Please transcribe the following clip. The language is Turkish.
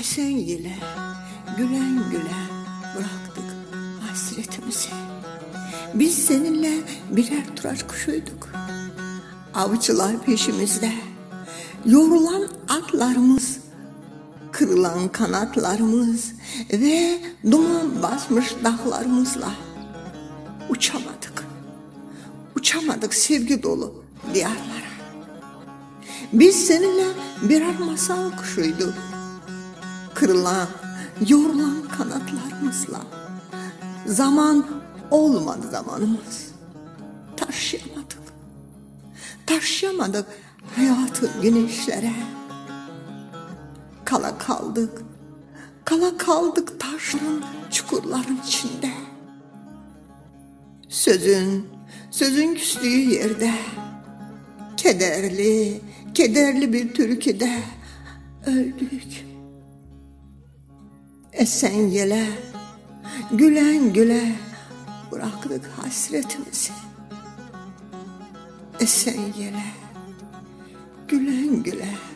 esen yile, gülen gülen bıraktık hasretimizi. Biz seninle birer turaç kuşuyduk. Avcılar peşimizde, yorulan atlarımız, kırılan kanatlarımız ve duman basmış dağlarımızla uçamadık. Uçamadık sevgi dolu diyarlara. Biz seninle birer masal kuşuyduk. Kırılan, yorulan kanatlarımızla zaman olmadı zamanımız. Taşıyamadık. Taşıyamadık hayatı güneşlere. Kala kaldık. Kala kaldık taşların, çukurların içinde. Sözün küstüğü yerde, kederli bir türküde öldük. Esen yele, gülen güle bıraktık hasretimizi. Esen yele, gülen güle